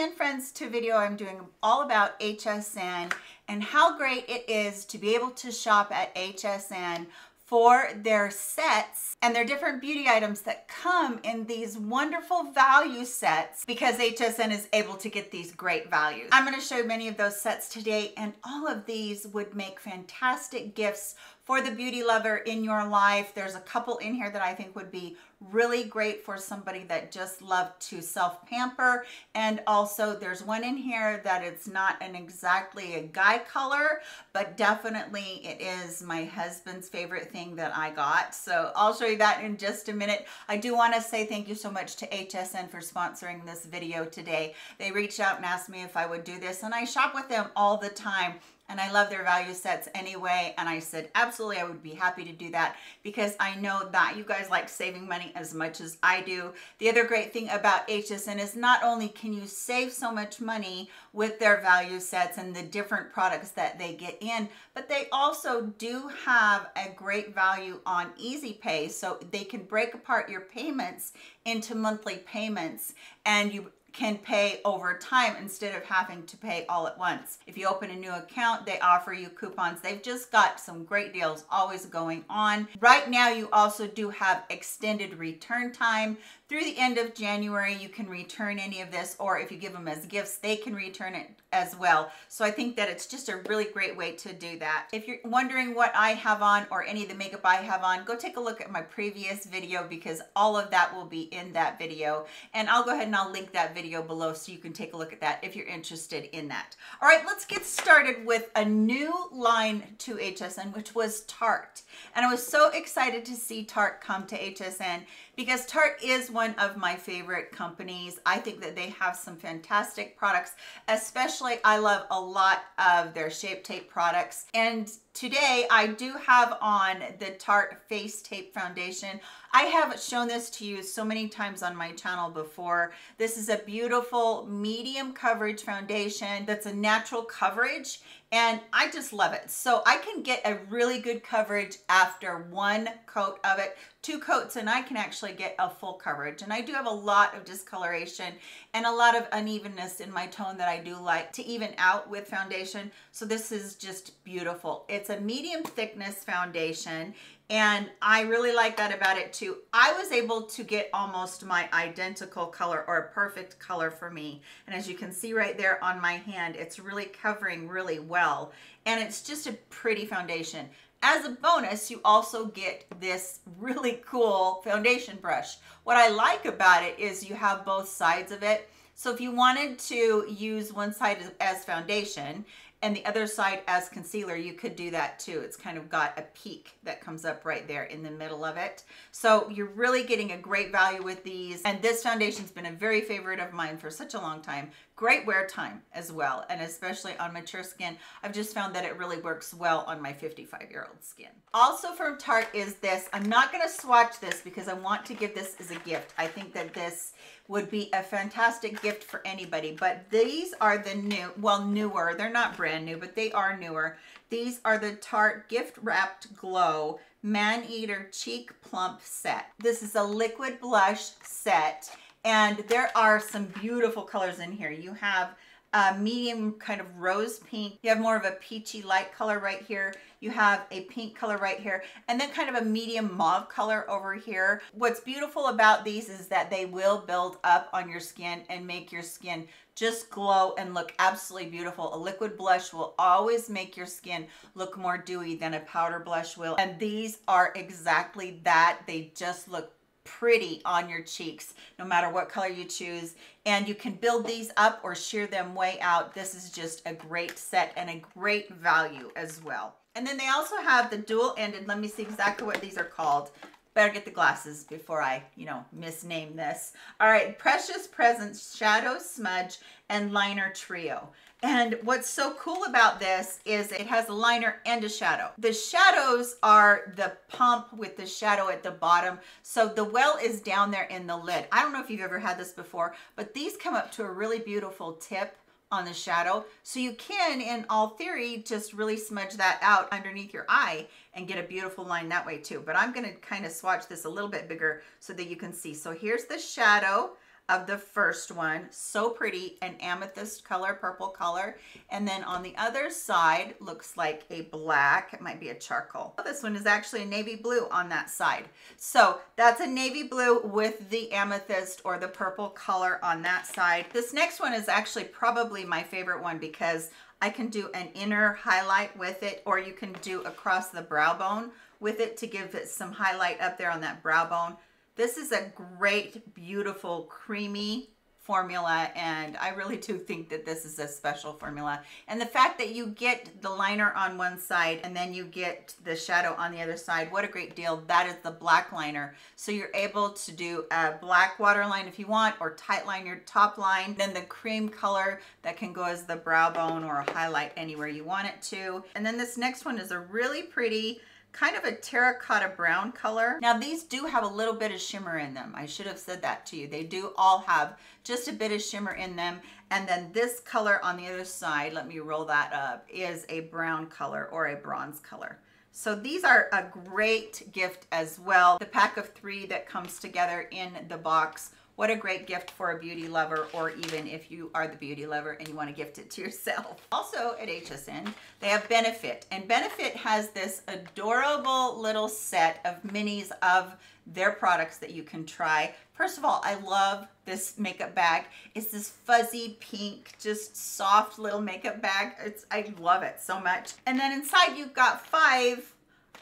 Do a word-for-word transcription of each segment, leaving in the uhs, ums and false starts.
in, friends, to a video I'm doing all about H S N and how great it is to be able to shop at H S N for their sets and their different beauty items that come in these wonderful value sets, because H S N is able to get these great values. I'm going to show you many of those sets today, and all of these would make fantastic gifts for the beauty lover in your life. There's a couple in here that I think would be really great for somebody that just loves to self-pamper, and also there's one in here that it's not an exactly a guy color, but definitely it is my husband's favorite thing that I got. So I'll show you that in just a minute. I do want to say thank you so much to H S N for sponsoring this video today. They reached out and asked me if I would do this, and I shop with them all the time. And I love their value sets anyway. And I said, absolutely, I would be happy to do that, because I know that you guys like saving money as much as I do. The other great thing about H S N is not only can you save so much money with their value sets and the different products that they get in, but they also do have a great value on Easy Pay. So they can break apart your payments into monthly payments, and you can pay over time instead of having to pay all at once. If you open a new account, they offer you coupons. They've just got some great deals always going on. Right now, you also do have extended return time. Through the end of January, you can return any of this, or if you give them as gifts, they can return it as well. So I think that it's just a really great way to do that. If you're wondering what I have on or any of the makeup I have on, go take a look at my previous video, because all of that will be in that video. And I'll go ahead and I'll link that video Video below so you can take a look at that if you're interested in that. All right, let's get started with a new line to H S N, which was Tarte. And I was so excited to see Tarte come to H S N, because Tarte is one of my favorite companies. I think that they have some fantastic products, especially I love a lot of their Shape Tape products. And today I do have on the Tarte Face Tape Foundation. I have shown this to you so many times on my channel before. This is a beautiful medium coverage foundation that's a natural coverage, and I just love it. So I can get a really good coverage after one coat of it, two coats, and I can actually get a full coverage. And I do have a lot of discoloration and a lot of unevenness in my tone that I do like to even out with foundation. So this is just beautiful. It's a medium thickness foundation, and I really like that about it too. I was able to get almost my identical color, or a perfect color for me. And as you can see right there on my hand, it's really covering really well. And it's just a pretty foundation. As a bonus, you also get this really cool foundation brush. What I like about it is you have both sides of it. So if you wanted to use one side as foundation and the other side as concealer, you could do that too. It's kind of got a peak that comes up right there in the middle of it. So you're really getting a great value with these. And this foundation's been a very favorite of mine for such a long time. Great wear time as well. And especially on mature skin, I've just found that it really works well on my fifty-five year old skin. Also from Tarte is this. I'm not gonna swatch this because I want to give this as a gift. I think that this would be a fantastic gift for anybody, but these are the new, well, newer, they're not brand new, but they are newer. These are the Tarte Gift Wrapped Glow Maneater Cheek Plump Set. This is a liquid blush set, and there are some beautiful colors in here. You have a medium kind of rose pink. You have more of a peachy light color right here. You have a pink color right here, and then kind of a medium mauve color over here. What's beautiful about these is that they will build up on your skin and make your skin just glow and look absolutely beautiful. A liquid blush will always make your skin look more dewy than a powder blush will. And these are exactly that. They just look pretty on your cheeks, no matter what color you choose. And you can build these up or sheer them way out. This is just a great set and a great value as well. And then they also have the dual ended, let me see exactly what these are called. Better get the glasses before I, you know, misname this. All right, Precious Presence Shadow Smudge and Liner Trio. And what's so cool about this is it has a liner and a shadow. The shadows are the pump with the shadow at the bottom. So the well is down there in the lid. I don't know if you've ever had this before, but these come up to a really beautiful tip on the shadow. So you can, in all theory, just really smudge that out underneath your eye and get a beautiful line that way too. But I'm gonna kind of swatch this a little bit bigger so that you can see. So here's the shadow of the first one. So pretty, an amethyst color, purple color. And then on the other side, looks like a black, it might be a charcoal. Oh, this one is actually a navy blue on that side. So that's a navy blue with the amethyst or the purple color on that side. This next one is actually probably my favorite one because I can do an inner highlight with it, or you can do across the brow bone with it to give it some highlight up there on that brow bone. This is a great, beautiful, creamy formula, and I really do think that this is a special formula. And the fact that you get the liner on one side and then you get the shadow on the other side, what a great deal. That is the black liner. So you're able to do a black waterline if you want, or tight line your top line. Then the cream color that can go as the brow bone or a highlight anywhere you want it to. And then this next one is a really pretty, kind of a terracotta brown color. Now these do have a little bit of shimmer in them. I should have said that to you. They do all have just a bit of shimmer in them. And then this color on the other side, let me roll that up, is a brown color or a bronze color. So these are a great gift as well. The pack of three that comes together in the box. What a great gift for a beauty lover, or even if you are the beauty lover and you want to gift it to yourself. Also at H S N, they have Benefit. And Benefit has this adorable little set of minis of their products that you can try. First of all, I love this makeup bag. It's this fuzzy pink, just soft little makeup bag. It's, I love it so much. And then inside you've got five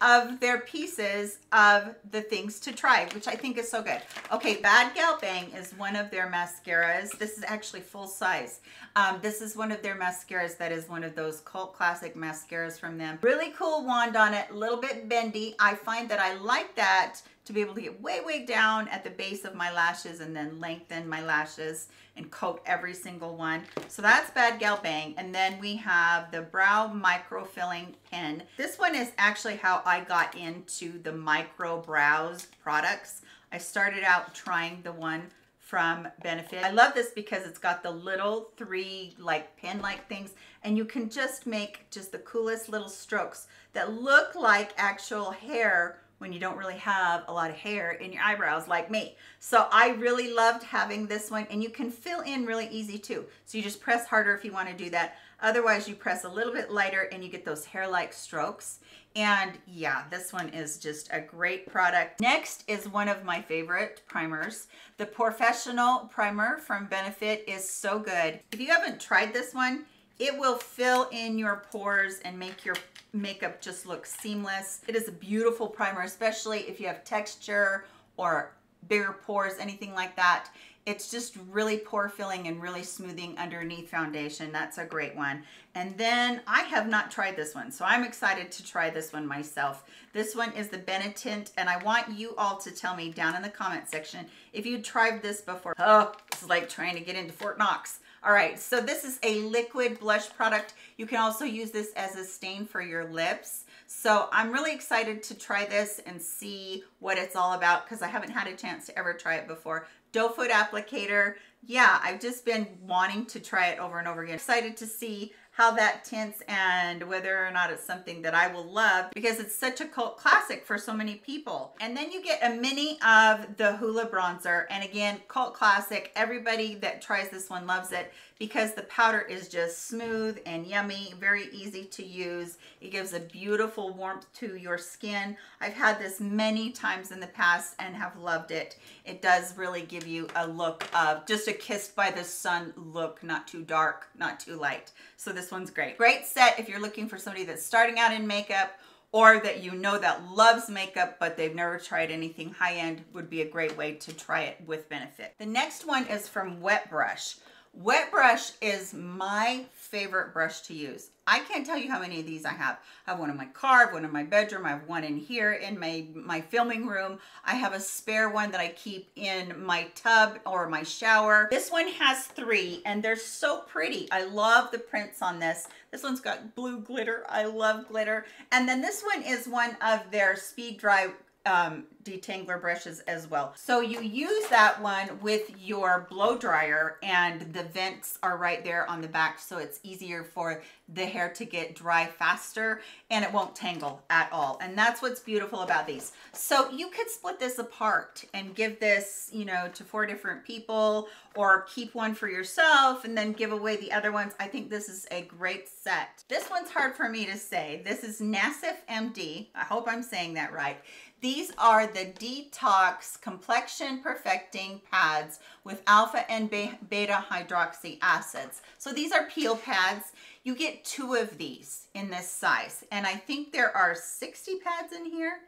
of their pieces of the things to try, which I think is so good. Okay, Bad Gal Bang is one of their mascaras. This is actually full size. Um, this is one of their mascaras that is one of those cult classic mascaras from them. Really cool wand on it, a little bit bendy. I find that I like that to be able to get way, way down at the base of my lashes and then lengthen my lashes and coat every single one. So that's Bad Gal Bang. And then we have the Brow Micro Filling Pen. This one is actually how I got into the micro brows products. I started out trying the one from Benefit. I love this because it's got the little three like pen like things, and you can just make just the coolest little strokes that look like actual hair when you don't really have a lot of hair in your eyebrows like me. So I really loved having this one, and you can fill in really easy too. So you just press harder if you want to do that. Otherwise you press a little bit lighter and you get those hair-like strokes. And yeah, this one is just a great product. Next is one of my favorite primers. The Porefessional primer from Benefit is so good. If you haven't tried this one, it will fill in your pores and make your makeup just looks seamless. It is a beautiful primer, especially if you have texture or bigger pores, anything like that. It's just really pore filling and really smoothing underneath foundation. That's a great one. And then I have not tried this one, so I'm excited to try this one myself. This one is the Benetint, and I want you all to tell me down in the comment section if you tried this before. Oh, it's like trying to get into Fort Knox. All right, so this is a liquid blush product. You can also use this as a stain for your lips. So I'm really excited to try this and see what it's all about because I haven't had a chance to ever try it before. Doe foot applicator. Yeah, I've just been wanting to try it over and over again. Excited to see how that tints and whether or not it's something that I will love because it's such a cult classic for so many people. And then you get a mini of the Hoola bronzer. And again, cult classic. Everybody that tries this one loves it because the powder is just smooth and yummy, very easy to use. It gives a beautiful warmth to your skin. I've had this many times in the past and have loved it. It does really give you a look of just a kissed by the sun look, not too dark, not too light. So this This one's great. Great set if you're looking for somebody that's starting out in makeup or that you know that loves makeup but they've never tried anything high-end. Would be a great way to try it with Benefit. The next one is from Wet Brush. Wet Brush is my favorite brush to use. I can't tell you how many of these I have. I have one in my car, I have one in my bedroom, I have one in here in my, my filming room. I have a spare one that I keep in my tub or my shower. This one has three and they're so pretty. I love the prints on this. This one's got blue glitter. I love glitter. And then this one is one of their speed dry um, detangler brushes as well. So you use that one with your blow dryer, and the vents are right there on the back, so it's easier for the hair to get dry faster and it won't tangle at all. And that's what's beautiful about these. So you could split this apart and give this, you know, to four different people, or keep one for yourself and then give away the other ones. I think this is a great set. This one's hard for me to say. This is Nassif M D. I hope I'm saying that right. These are the Detox Complexion Perfecting Pads with alpha and beta hydroxy acids. So these are peel pads. You get two of these in this size, and I think there are sixty pads in here.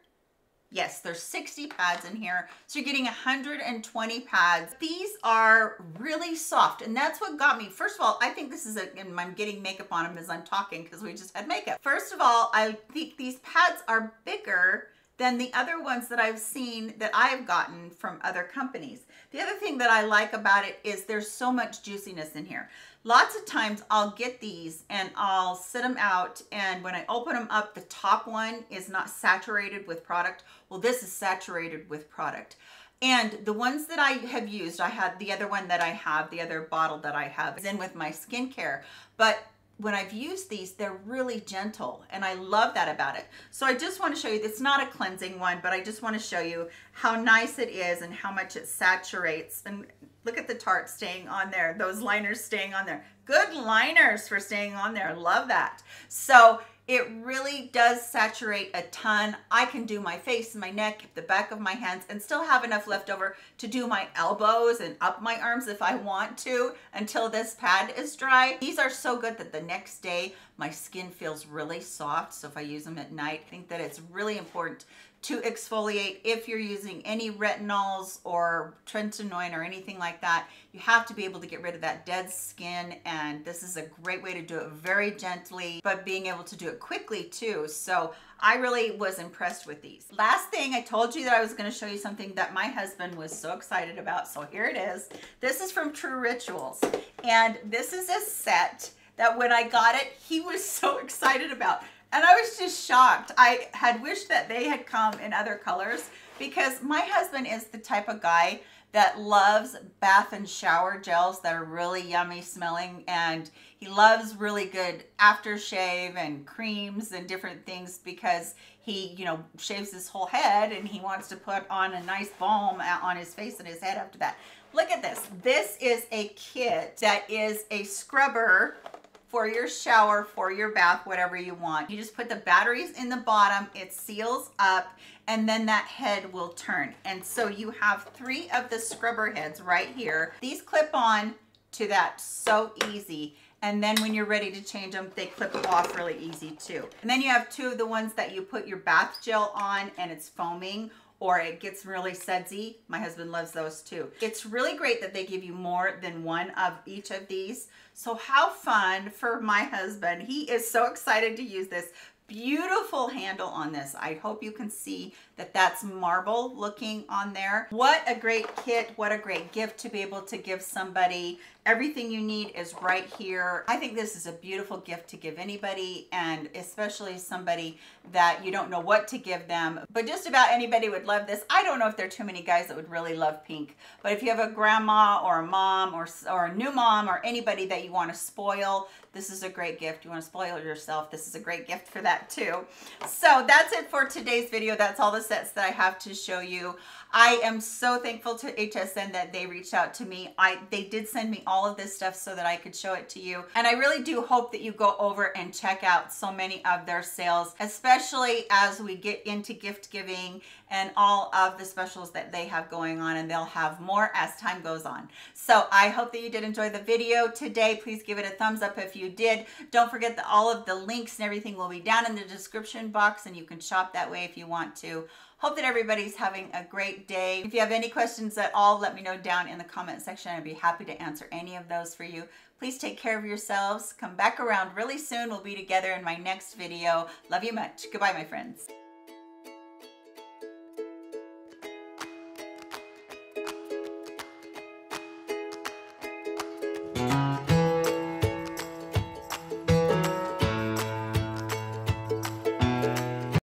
Yes, there's sixty pads in here, so you're getting one hundred twenty pads. These are really soft, and that's what got me. First of all, I think this is a, and I'm getting makeup on them as I'm talking because we just had makeup. First of all, I think these pads are bigger than the other ones that I've seen that I've gotten from other companies. The other thing that I like about it is there's so much juiciness in here. Lots of times I'll get these and I'll sit them out, and when I open them up, the top one is not saturated with product. Well, this is saturated with product. And the ones that I have used, I had the other one that I have, the other bottle that I have is in with my skincare, but when I've used these, they're really gentle, and I love that about it. So I just want to show you, it's not a cleansing one, but I just want to show you how nice it is and how much it saturates. And look at the Tarte staying on there, those liners staying on there. Good liners for staying on there, love that. So it really does saturate a ton. I can do my face, my neck, the back of my hands, and still have enough left over to do my elbows and up my arms if I want to until this pad is dry. These are so good that the next day my skin feels really soft. So if I use them at night, I think that it's really important to exfoliate. If you're using any retinols or tretinoin or anything like that, you have to be able to get rid of that dead skin, and this is a great way to do it, very gently, but being able to do it quickly too. So I really was impressed with these. Last thing, I told you that I was going to show you something that my husband was so excited about, so here it is. This is from True Rituals, and this is a set that when I got it, he was so excited about. And I was just shocked. I had wished that they had come in other colors, because my husband is the type of guy that loves bath and shower gels that are really yummy smelling, and he loves really good aftershave and creams and different things, because he, you know, shaves his whole head and he wants to put on a nice balm on his face and his head after that. Look at this. This is a kit that is a scrubber for your shower, for your bath, whatever you want. You just put the batteries in the bottom, it seals up, and then that head will turn. And so you have three of the scrubber heads right here. These clip on to that so easy. And then when you're ready to change them, they clip off really easy too. And then you have two of the ones that you put your bath gel on and it's foaming, or it gets really sudsy. My husband loves those too. It's really great that they give you more than one of each of these. So how fun for my husband. He is so excited to use this. Beautiful handle on this. I hope you can see that that's marble looking on there. What a great kit. What a great gift to be able to give somebody. Everything you need is right here. I think this is a beautiful gift to give anybody, and especially somebody that you don't know what to give them, but just about anybody would love this. I don't know if there are too many guys that would really love pink, but if you have a grandma or a mom or, or a new mom or anybody that you want to spoil, this is a great gift. You want to spoil yourself, this is a great gift for that too. So that's it for today's video. That's all the sets that I have to show you. I am so thankful to H S N that they reached out to me. I they did send me all of this stuff so that I could show it to you, and I really do hope that you go over and check out so many of their sales, especially as we get into gift giving and all of the specials that they have going on, and they'll have more as time goes on. So I hope that you did enjoy the video today. Please give it a thumbs up if you did. Don't forget that all of the links and everything will be down in the description box, and you can shop that way if you want to. Hope that everybody's having a great day. If you have any questions at all, let me know down in the comment section. I'd be happy to answer any of those for you. Please take care of yourselves. Come back around really soon. We'll be together in my next video. Love you much. Goodbye, my friends.